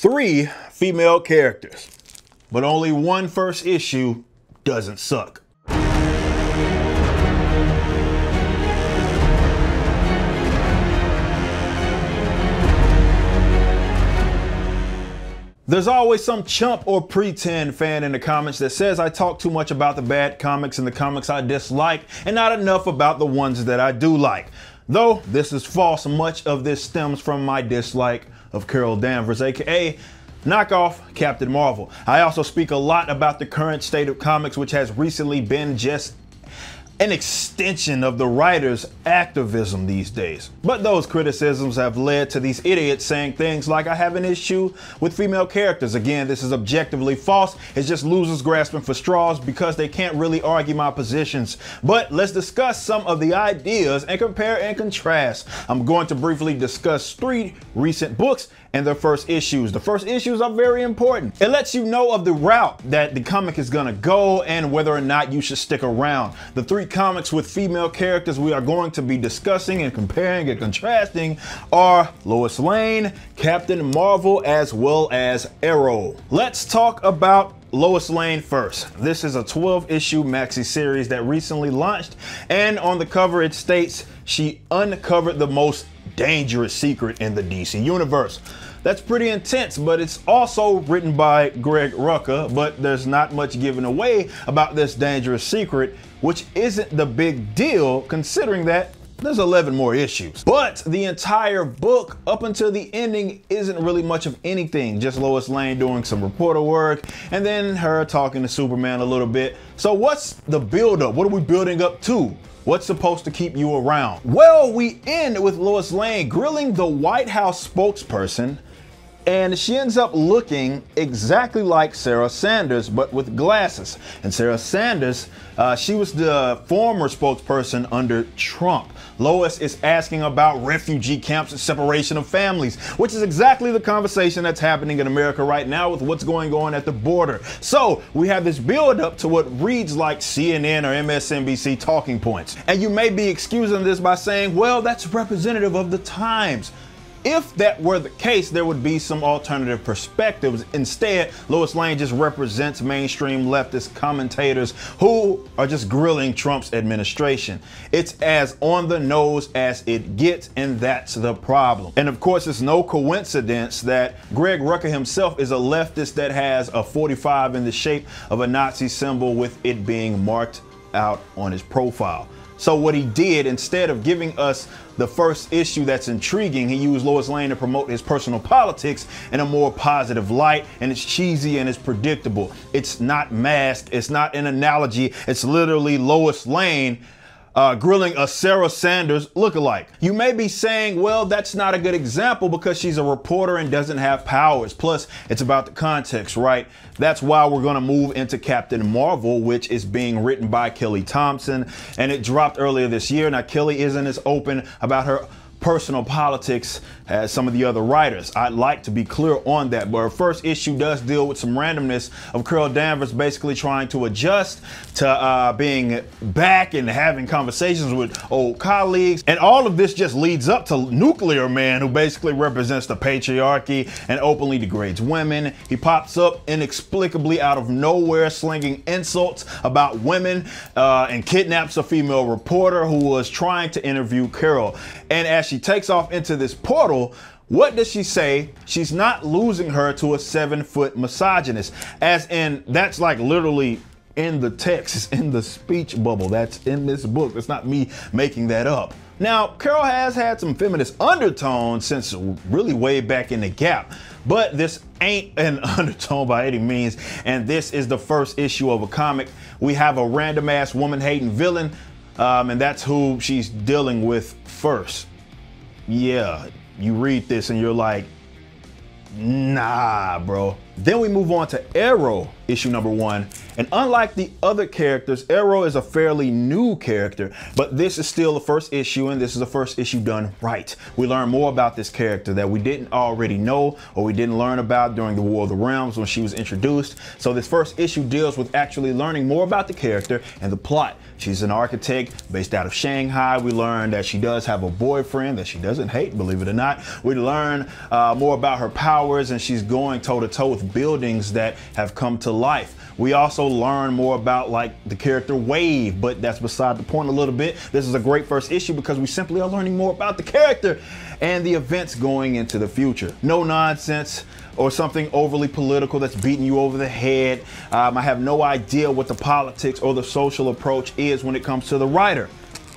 3 female characters, but only one first issue doesn't suck. There's always some chump or pretend fan in the comments that says I talk too much about the bad comics and the comics I dislike and not enough about the ones that I do like. Though this is false, much of this stems from my dislike of Carol Danvers, aka knockoff Captain Marvel. I also speak a lot about the current state of comics, which has recently been just an extension of the writer's activism these days. But those criticisms have led to these idiots saying things like I have an issue with female characters. Again, this is objectively false. It's just losers grasping for straws because they can't really argue my positions. But let's discuss some of the ideas and compare and contrast. I'm going to briefly discuss 3 recent books and their first issues. The first issues are very important. It lets you know of the route that the comic is gonna go and whether or not you should stick around. The 3 comics with female characters we are going to be discussing and comparing and contrasting are Lois Lane, Captain Marvel, as well as Aero. Let's talk about Lois Lane first. This is a 12-issue maxi series that recently launched, and on the cover it states she uncovered the most dangerous secret in the DC universe. That's pretty intense, but it's also written by Greg Rucka, but there's not much given away about this dangerous secret, which isn't the big deal considering that there's 11 more issues. But the entire book up until the ending isn't really much of anything, just Lois Lane doing some reporter work and then her talking to Superman a little bit. So what's the buildup? What are we building up to? What's supposed to keep you around? Well, we end with Lois Lane grilling the White House spokesperson, and she ends up looking exactly like Sarah Sanders, but with glasses. And Sarah Sanders, she was the former spokesperson under Trump. Lois is asking about refugee camps and separation of families, which is exactly the conversation that's happening in America right now with what's going on at the border. So we have this build up to what reads like CNN or MSNBC talking points. And you may be excusing this by saying, well, that's representative of the times. If that were the case, there would be some alternative perspectives. Instead, Lois Lane just represents mainstream leftist commentators who are just grilling Trump's administration. It's as on the nose as it gets, and that's the problem. And of course, it's no coincidence that Greg Rucka himself is a leftist that has a 45 in the shape of a Nazi symbol with it being marked out on his profile. So what he did, instead of giving us the first issue that's intriguing, he used Lois Lane to promote his personal politics in a more positive light, and it's cheesy and it's predictable. It's not masked, it's not an analogy, it's literally Lois Lane grilling a Sarah Sanders lookalike. You may be saying, well, that's not a good example because she's a reporter and doesn't have powers. Plus, it's about the context, right? That's why we're gonna move into Captain Marvel, which is being written by Kelly Thompson, and it dropped earlier this year. Now, Kelly isn't as open about her personal politics as some of the other writers. I'd like to be clear on that, but her first issue does deal with some randomness of Carol Danvers basically trying to adjust to being back and having conversations with old colleagues. And all of this just leads up to Nuclear Man, who basically represents the patriarchy and openly degrades women. He pops up inexplicably out of nowhere, slinging insults about women and kidnaps a female reporter who was trying to interview Carol. And as she takes off into this portal, what does she say? She's not losing her to a 7-foot misogynist. As in, that's like literally in the text, it's in the speech bubble, that's in this book. That's not me making that up. Now, Carol has had some feminist undertones since really way back in the Gap, but this ain't an undertone by any means, and this is the first issue of a comic. We have a random ass woman hating villain, and that's who she's dealing with first. Yeah, you read this and you're like, nah, bro. Then we move on to Aero, issue number 1. And unlike the other characters, Aero is a fairly new character, but this is still the first issue, and this is the first issue done right. We learn more about this character that we didn't already know or we didn't learn about during the War of the Realms when she was introduced. So this first issue deals with actually learning more about the character and the plot. She's an architect based out of Shanghai. We learn that she does have a boyfriend that she doesn't hate, believe it or not. We learn more about her powers, and she's going toe-to-toe with buildings that have come to life. We also learn more about like the character Wave, but that's beside the point a little bit. This is a great first issue because we simply are learning more about the character and the events going into the future. No nonsense or something overly political that's beating you over the head. I have no idea what the politics or the social approach is when it comes to the writer.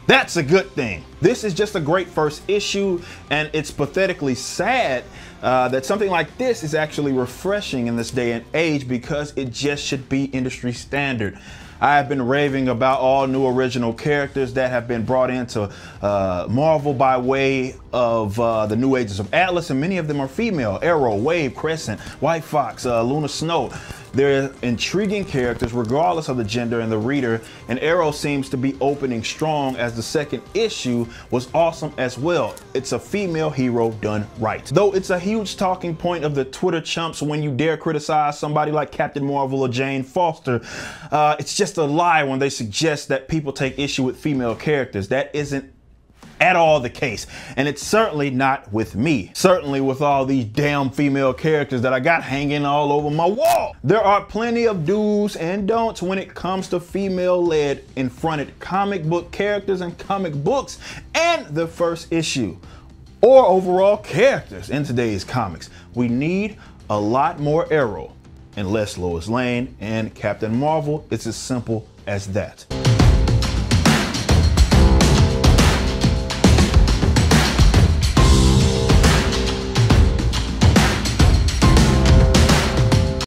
That's a good thing. This is just a great first issue, and it's pathetically sad that something like this is actually refreshing in this day and age, because it just should be industry standard. I have been raving about all new original characters that have been brought into Marvel by way of the New Ages of Atlas, and many of them are female. Aero, Wave, Crescent, White Fox, Luna Snow. They're intriguing characters regardless of the gender and the reader, and Arrow seems to be opening strong, as the second issue was awesome as well. It's a female hero done right. Though it's a huge talking point of the Twitter chumps when you dare criticize somebody like Captain Marvel or Jane Foster. It's just a lie when they suggest that people take issue with female characters. That isn't at all the case, and it's certainly not with me. Certainly with all these damn female characters that I got hanging all over my wall. There are plenty of do's and don'ts when it comes to female-led and fronted comic book characters and comic books and the first issue or overall characters in today's comics. We need a lot more Arrow and less Lois Lane and Captain Marvel. It's as simple as that.